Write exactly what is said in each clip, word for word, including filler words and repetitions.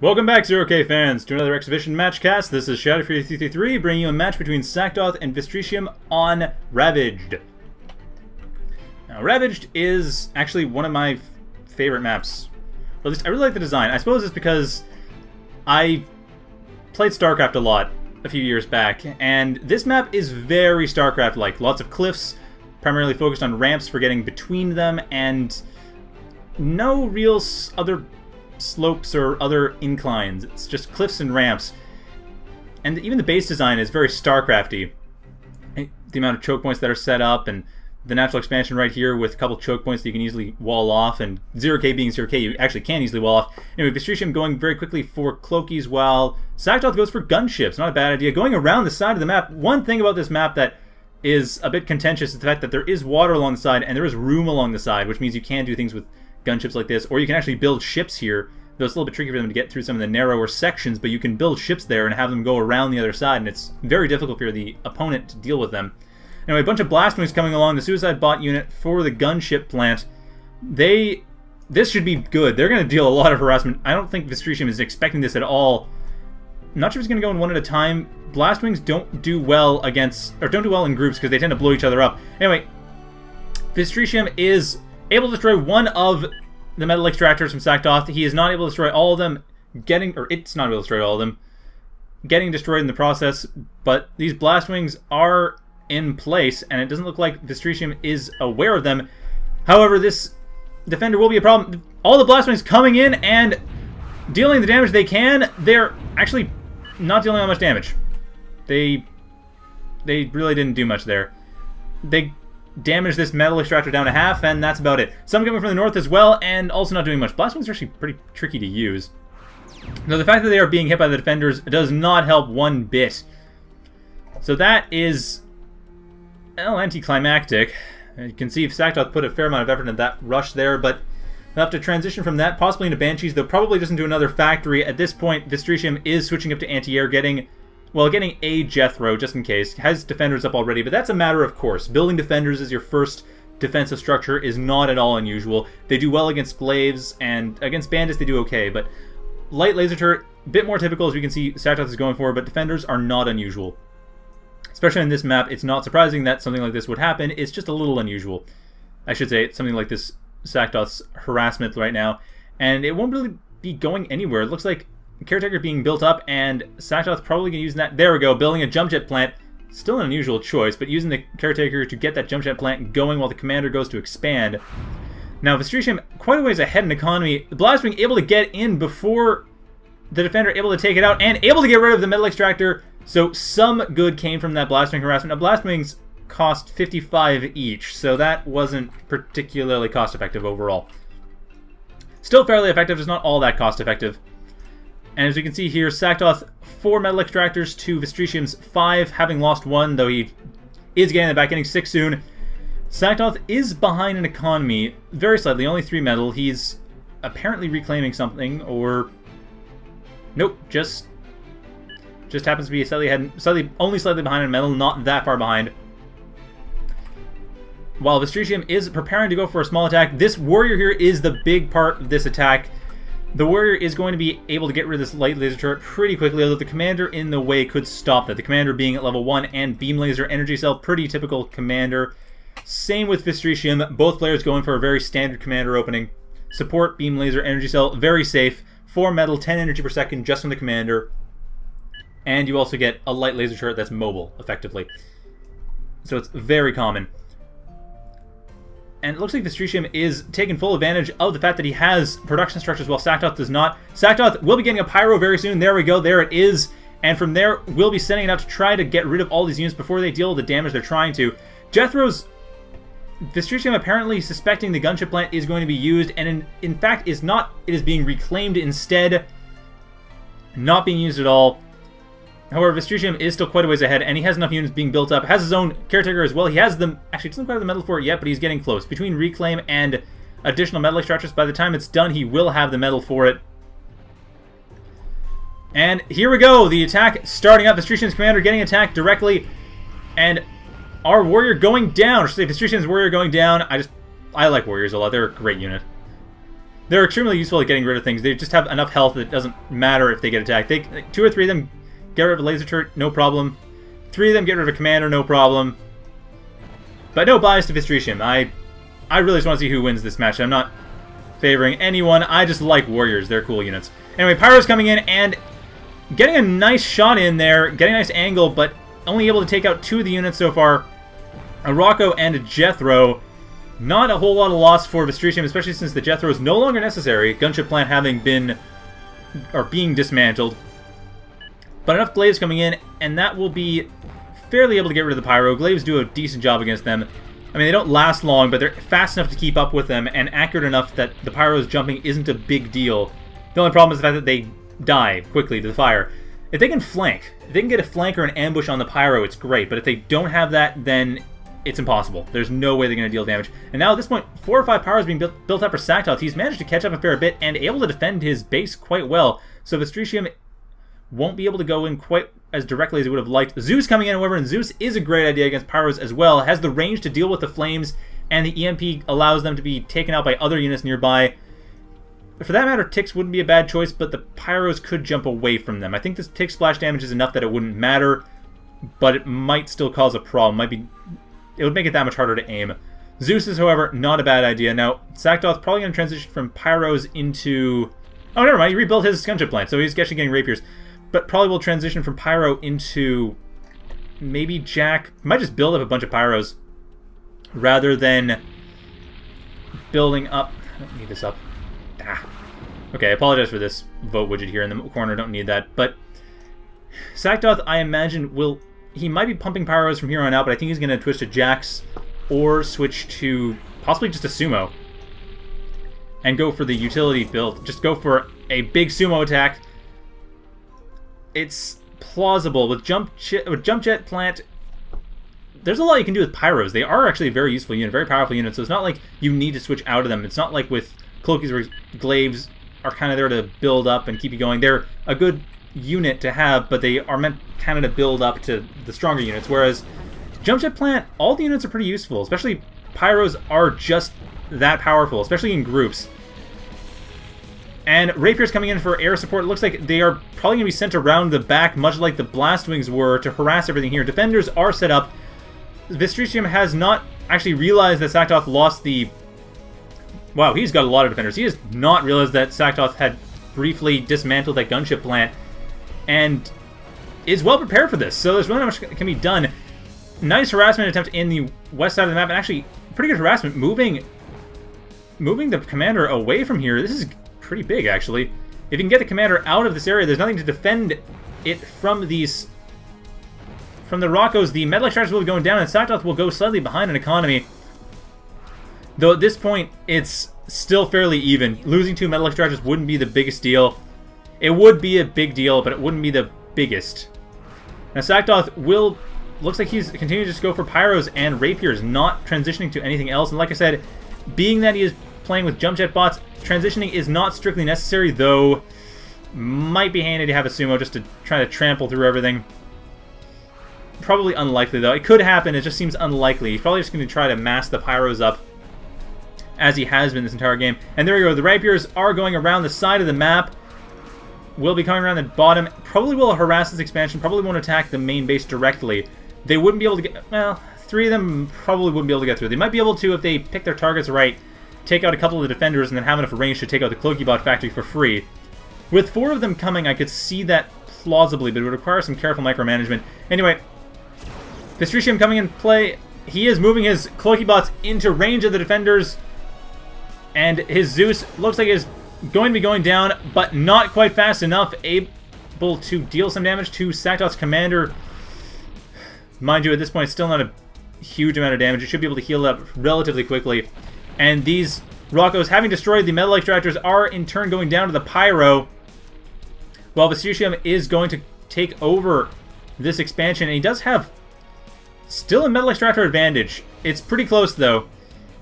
Welcome back, Zero-K fans, to another Exhibition Matchcast. This is Shadow Free three thirty-three, bringing you a match between Saktoth and Vistritium on Ravaged. Now, Ravaged is actually one of my favorite maps. Or at least, I really like the design. I suppose it's because I played StarCraft a lot a few years back, and this map is very StarCraft-like. Lots of cliffs, primarily focused on ramps for getting between them, and no real other slopes or other inclines. It's just cliffs and ramps. And even the base design is very StarCrafty. The amount of choke points that are set up and the natural expansion right here with a couple choke points that you can easily wall off, and Zero-K being Zero-K, you actually can easily wall off. Anyway, Vistritium going very quickly for Cloakies while Saktoth goes for Gunships. Not a bad idea. Going around the side of the map, one thing about this map that is a bit contentious is the fact that there is water along the side and there is room along the side, which means you can do things with gunships like this, or you can actually build ships here, though it's a little bit tricky for them to get through some of the narrower sections, but you can build ships there and have them go around the other side, and it's very difficult for the opponent to deal with them. Anyway, a bunch of Blastwings coming along, the Suicide Bot unit for the Gunship Plant. They... this should be good. They're going to deal a lot of harassment. I don't think Vistritium is expecting this at all. I'm not sure if it's going to go in one at a time. Blastwings don't do well against... or don't do well in groups because they tend to blow each other up. Anyway, Vistritium is able to destroy one of the metal extractors from Saktoth. He is not able to destroy all of them, getting, or it's not able to destroy all of them, getting destroyed in the process, but these Blastwings are in place, and it doesn't look like Vistritium is aware of them. However, this Defender will be a problem. All the Blastwings coming in and dealing the damage they can. They're actually not dealing that much damage. They, they really didn't do much there. They damage this metal extractor down to half, and that's about it. Some coming from the north as well, and also not doing much. Blastwings are actually pretty tricky to use. Now, the fact that they are being hit by the Defenders does not help one bit. So that is, well, anticlimactic. You can see Saktoth put a fair amount of effort into that rush there, but they'll have to transition from that, possibly into Banshees, though probably just into another factory. At this point, Vistritium is switching up to anti-air, getting... well, getting a Jethro, just in case. It has Defenders up already, but that's a matter of course. Building Defenders as your first defensive structure is not at all unusual. They do well against Glaives, and against Bandits they do okay, but light laser turret, a bit more typical, as we can see Saktoth is going for, but Defenders are not unusual. Especially on this map, it's not surprising that something like this would happen. It's just a little unusual. I should say, something like this Saktoth's harassment right now, and it won't really be going anywhere. It looks like Caretaker being built up, and Saktoth probably going to use that. There we go, building a Jump Jet Plant. Still an unusual choice, but using the Caretaker to get that Jump Jet Plant going while the Commander goes to expand. Now, Vistritium quite a ways ahead in economy. The Blastwing able to get in before the Defender, able to take it out, and able to get rid of the Metal Extractor. So some good came from that Blastwing harassment. Now, Blastwings cost fifty-five each, so that wasn't particularly cost-effective overall. Still fairly effective, just not all that cost-effective. And as we can see here, Saktoth, four metal extractors to Vistritium's five, having lost one, though he is getting the back, getting six soon. Saktoth is behind in economy, very slightly, only three metal. He's apparently reclaiming something, or... nope, just just happens to be slightly ahead, slightly, only slightly behind in metal, not that far behind. While Vistritium is preparing to go for a small attack, this Warrior here is the big part of this attack. The Warrior is going to be able to get rid of this light laser turret pretty quickly, although the Commander in the way could stop that. The Commander being at level one and Beam Laser Energy Cell, pretty typical Commander. Same with Vistritium, both players going for a very standard Commander opening. Support, Beam Laser Energy Cell, very safe. four metal, ten energy per second just from the Commander. And you also get a light laser turret that's mobile, effectively. So it's very common. And it looks like Vistritium is taking full advantage of the fact that he has production structures while Saktoth does not. Saktoth will be getting a Pyro very soon. There we go. There it is. And from there, we'll be sending it out to try to get rid of all these units before they deal the damage they're trying to. Jethro's... Vistritium apparently suspecting the Gunship Plant is going to be used, and in, in fact is not. It is being reclaimed instead. Not being used at all. However, Vistritium is still quite a ways ahead, and he has enough units being built up. Has his own Caretaker as well. He has them... actually, doesn't quite have the metal for it yet, but he's getting close. Between Reclaim and additional metal extractors, by the time it's done, he will have the metal for it. And here we go! The attack starting up. Vistritium's Commander getting attacked directly, and our Warrior going down. Or should I say Vistritium's Warrior going down. I just... I like Warriors a lot. They're a great unit. They're extremely useful at getting rid of things. They just have enough health that it doesn't matter if they get attacked. They, like, two or three of them get rid of a laser turret, no problem. Three of them get rid of a commander, no problem. But no bias to Vistritium. I, I really just want to see who wins this match. I'm not favoring anyone. I just like warriors. They're cool units. Anyway, Pyro's coming in and getting a nice shot in there, getting a nice angle, but only able to take out two of the units so far. A Rocco and a Jethro. Not a whole lot of loss for Vistritium, especially since the Jethro is no longer necessary. Gunship Plant having been, or being dismantled. But enough Glaives coming in, and that will be fairly able to get rid of the Pyro. Glaives do a decent job against them. I mean, they don't last long, but they're fast enough to keep up with them, and accurate enough that the Pyro's jumping isn't a big deal. The only problem is the fact that they die quickly to the fire. If they can flank, if they can get a flank or an ambush on the Pyro, it's great, but if they don't have that, then it's impossible. There's no way they're going to deal damage. And now at this point, four or five Pyros being built, built up for Saktoth. He's managed to catch up a fair bit and able to defend his base quite well. So Vistritium won't be able to go in quite as directly as he would have liked. Zeus coming in, however, and Zeus is a great idea against Pyros as well. Has the range to deal with the flames, and the E M P allows them to be taken out by other units nearby. For that matter, Ticks wouldn't be a bad choice, but the Pyros could jump away from them. I think this Tick splash damage is enough that it wouldn't matter, but it might still cause a problem. Might be... It would make it that much harder to aim. Zeus is, however, not a bad idea. Now, Saktoth's probably going to transition from Pyros into... Oh, never mind. He rebuilt his Gunship Plant, so he's actually getting Rapiers. But probably will transition from Pyro into... Maybe Jack. Might just build up a bunch of Pyros. Rather than building up... I don't need this up. Ah. Okay, I apologize for this vote widget here in the corner. Don't need that. But Saktoth, I imagine, will... He might be pumping Pyros from here on out, but I think he's going to twitch to Jax or switch to possibly just a Sumo and go for the utility build. Just go for a big Sumo attack. It's plausible. With Jump, with Jump Jet Plant, there's a lot you can do with Pyros. They are actually a very useful unit, very powerful unit, so it's not like you need to switch out of them. It's not like with Cloakies where Glaives are kind of there to build up and keep you going. They're a good unit to have, but they are meant kind of to build up to the stronger units, whereas Jump Jet Plant, all the units are pretty useful, especially Pyros are just that powerful, especially in groups. And Rapier's coming in for air support. It looks like they are probably going to be sent around the back, much like the Blastwings were, to harass everything here. Defenders are set up. Vistritium has not actually realized that Saktoth lost the... Wow, he's got a lot of Defenders. He has not realized that Saktoth had briefly dismantled that Gunship Plant, and is well prepared for this, so there's really not much can be done. Nice harassment attempt in the west side of the map, and actually pretty good harassment moving moving the commander away from here. This is pretty big, actually. If you can get the commander out of this area, there's nothing to defend it from these from the Roccos. The Medlic Strikers will be going down, and Saktoth will go slightly behind an economy. Though at this point, it's still fairly even. Losing two Medlic Strikers wouldn't be the biggest deal. It would be a big deal, but it wouldn't be the biggest. Now Saktoth will... Looks like he's continuing to just go for Pyros and Rapiers, not transitioning to anything else. And like I said, being that he is playing with Jump Jet bots, transitioning is not strictly necessary, though might be handy to have a Sumo just to try to trample through everything. Probably unlikely, though. It could happen, it just seems unlikely. He's probably just going to try to mass the Pyros up, as he has been this entire game. And there we go. The Rapiers are going around the side of the map. Will be coming around the bottom. Probably will harass this expansion. Probably won't attack the main base directly. They wouldn't be able to get... Well, three of them probably wouldn't be able to get through. They might be able to, if they pick their targets right, take out a couple of the Defenders and then have enough range to take out the Cloakybot factory for free. With four of them coming, I could see that plausibly, but it would require some careful micromanagement. Anyway, Vistritium coming in play. He is moving his Cloakybots into range of the Defenders, and his Zeus looks like it is going to be going down, but not quite fast enough, able to deal some damage to Saktoth's commander. Mind you, at this point, still not a huge amount of damage. It should be able to heal up relatively quickly. And these Roccos, having destroyed the Metal Extractors, are in turn going down to the Pyro, while Vistritium is going to take over this expansion. And he does have still a Metal Extractor advantage. It's pretty close, though.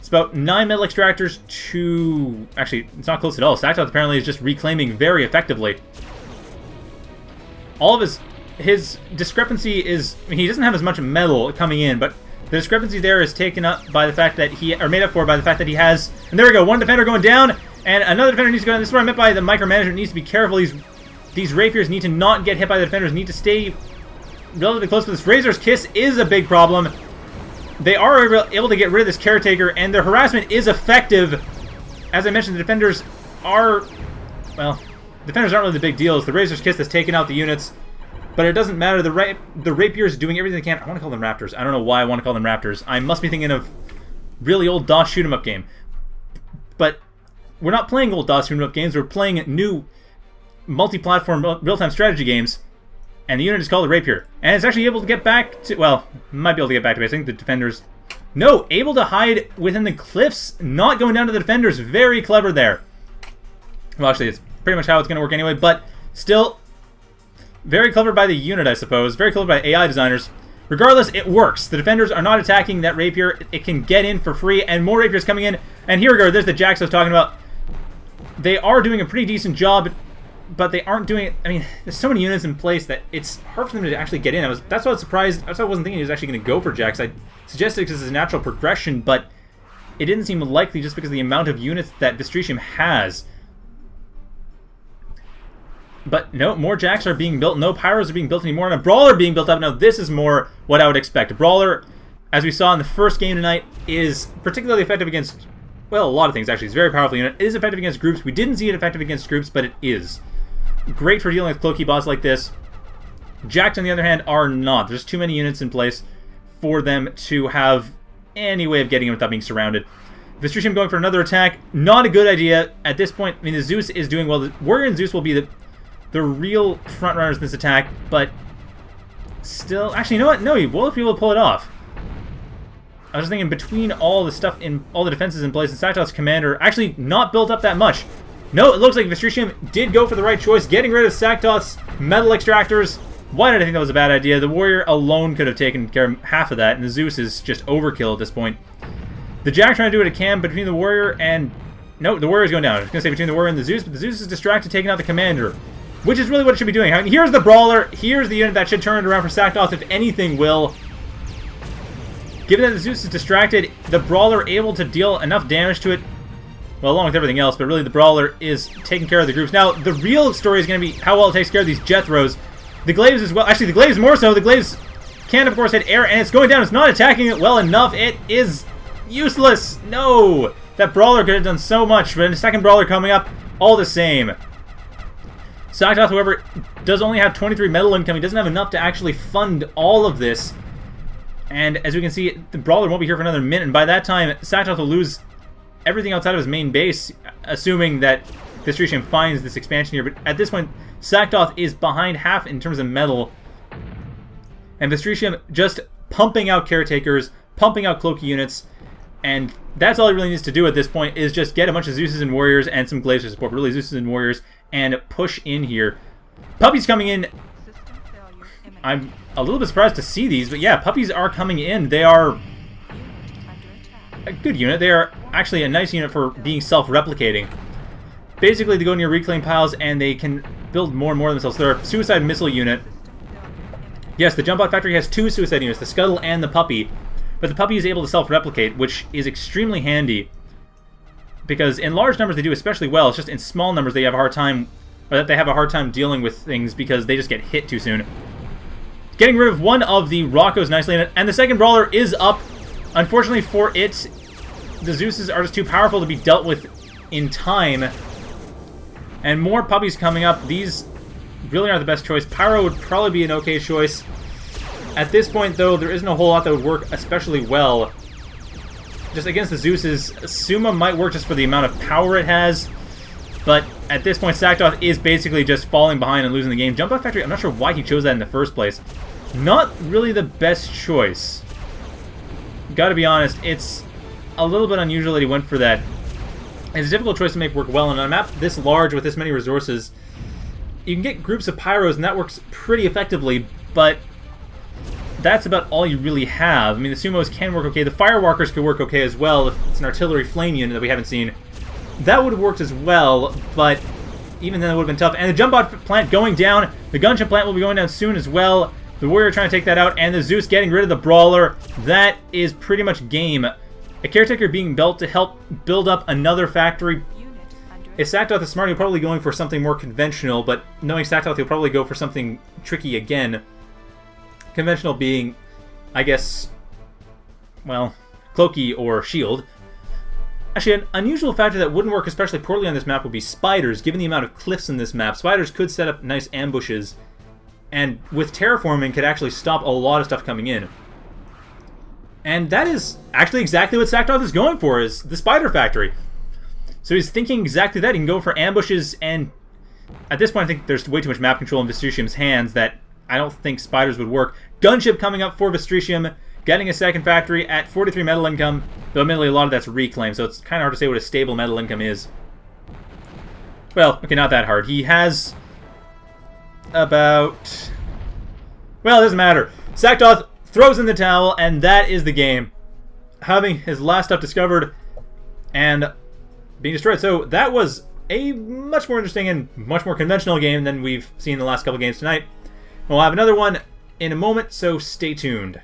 It's about nine Metal Extractors to... Actually, it's not close at all. Saktoth apparently is just reclaiming very effectively. All of his... His discrepancy is... I mean, he doesn't have as much metal coming in, but the discrepancy there is taken up by the fact that he... Or made up for by the fact that he has... And there we go, one Defender going down, And another defender needs to go down. This is what I meant by the micromanagement needs to be careful. These, these rapiers need to not get hit by the defenders. Need to stay relatively close. But this Razor's Kiss is a big problem. They are able to get rid of this Caretaker, and their harassment is effective. As I mentioned, the defenders are... Well, defenders aren't really the big deal. It's the Razor's Kiss that's taken out the units. But it doesn't matter. The, ra the Rapiers doing everything they can. I want to call them Raptors. I don't know why I want to call them Raptors. I must be thinking of really old DOS shoot-em-up game. But we're not playing old DOS shoot-em-up games. We're playing new multi-platform real-time strategy games. And the unit is called the Rapier. And it's actually able to get back to... Well, might be able to get back to basic. The defenders... No! Able to hide within the cliffs. Not going down to the defenders. Very clever there. Well, actually, it's pretty much how it's going to work anyway. But still... Very clever by the unit, I suppose. Very clever by A I designers. Regardless, it works. The defenders are not attacking that rapier. It can get in for free, and more rapiers coming in. And here we go. There's the Jacks I was talking about. They are doing a pretty decent job, but they aren't doing it. I mean, there's so many units in place that it's hard for them to actually get in. I was that's why I was surprised. That's why I wasn't thinking he was actually going to go for Jacks. I suggested this is a natural progression, but it didn't seem likely just because of the amount of units that Vistritium has. But no, more Jacks are being built, no Pyros are being built anymore, and a Brawler being built up. Now this is more what I would expect. A Brawler, as we saw in the first game tonight, is particularly effective against, well, a lot of things actually. It's a very powerful unit. It is effective against groups. We didn't see it effective against groups, but it is. Great for dealing with Cloaky bots like this. Jacks, on the other hand, are not. There's too many units in place for them to have any way of getting them without being surrounded. Vistritium going for another attack. Not a good idea at this point. I mean, the Zeus is doing well. The Warrior and Zeus will be the... the real front runners in this attack, but still... Actually, you know what? No, he will if he will pull it off. I was just thinking between all the stuff in... all the defenses in place, and Saktoth's commander actually not built up that much. No, it looks like Vistritium did go for the right choice, getting rid of Saktoth's metal extractors. Why did I think that was a bad idea? The Warrior alone could have taken care of half of that, and the Zeus is just overkill at this point. The Jack trying to do what it can between the Warrior and... No, the Warrior's going down. I was going to say between the Warrior and the Zeus, but the Zeus is distracted, taking out the commander. Which is really what it should be doing. I mean, here's the Brawler. Here's the unit that should turn it around for Saktoth, if anything will. Given that the Zeus is distracted, the Brawler able to deal enough damage to it. Well, along with everything else, but really the Brawler is taking care of the groups. Now, the real story is going to be how well it takes care of these Jethros. The Glaives as well. Actually, the Glaives more so. The Glaives can, of course, hit air, and it's going down. It's not attacking it well enough. It is useless. No! That Brawler could have done so much, but a second Brawler coming up all the same. Saktoth, however, does only have twenty-three metal income. He doesn't have enough to actually fund all of this. And as we can see, the Brawler won't be here for another minute. And by that time, Saktoth will lose everything outside of his main base, assuming that Vistritium finds this expansion here. But at this point, Saktoth is behind half in terms of metal. And Vistritium just pumping out Caretakers, pumping out Cloaky units. And that's all he really needs to do at this point, is just get a bunch of Zeuses and Warriors and some Glacier support. Really, Zeuses and Warriors, and push in here. Puppies coming in. I'm a little bit surprised to see these, but yeah, Puppies are coming in. They are a good unit. They are actually a nice unit for being self-replicating. Basically, they go into your reclaim piles, and they can build more and more themselves. They're a suicide missile unit. Yes, the Jumpbot factory has two suicide units, the Scuttle and the Puppy. But the Puppy is able to self-replicate, which is extremely handy. Because in large numbers they do especially well. It's just in small numbers they have a hard time, or that they have a hard time dealing with things because they just get hit too soon. Getting rid of one of the Roccos nicely, and the second Brawler is up. Unfortunately for it, the Zeuses are just too powerful to be dealt with in time. And more Puppies coming up. These really aren't the best choice. Pyro would probably be an okay choice. At this point, though, there isn't a whole lot that would work especially well. Just against the Zeuses, Sumo might work just for the amount of power it has. But at this point, Saktoth is basically just falling behind and losing the game. Jump Out Factory, I'm not sure why he chose that in the first place. Not really the best choice. Gotta be honest, it's a little bit unusual that he went for that. It's a difficult choice to make work well, and on a map this large with this many resources, you can get groups of Pyros, and that works pretty effectively, but... that's about all you really have. I mean, the Sumos can work okay. The Firewalkers could work okay as well. If it's an artillery flame unit that we haven't seen, that would have worked as well, but even then it would have been tough. And the Jumpbot plant going down. The Gunship plant will be going down soon as well. The Warrior trying to take that out, and the Zeus getting rid of the Brawler. That is pretty much game. A Caretaker being built to help build up another factory. If Saktoth is smart, he'll probably going for something more conventional, but knowing Saktoth, he'll probably go for something tricky again. Conventional being, I guess, well, Cloaky or Shield. Actually, an unusual factor that wouldn't work especially poorly on this map would be spiders. Given the amount of cliffs in this map, spiders could set up nice ambushes, and with terraforming, could actually stop a lot of stuff coming in. And that is actually exactly what Saktoth is going for, is the spider factory. So he's thinking exactly that. He can go for ambushes, and at this point I think there's way too much map control in Vistritium's hands that I don't think spiders would work. Gunship coming up for Vistritium, getting a second factory at forty-three metal income, though admittedly a lot of that's reclaimed, so it's kind of hard to say what a stable metal income is. Well, okay, not that hard. He has about... well, it doesn't matter. Saktoth throws in the towel, and that is the game. Having his last stuff discovered and being destroyed. So that was a much more interesting and much more conventional game than we've seen in the last couple games tonight. We'll have another one in a moment, so stay tuned.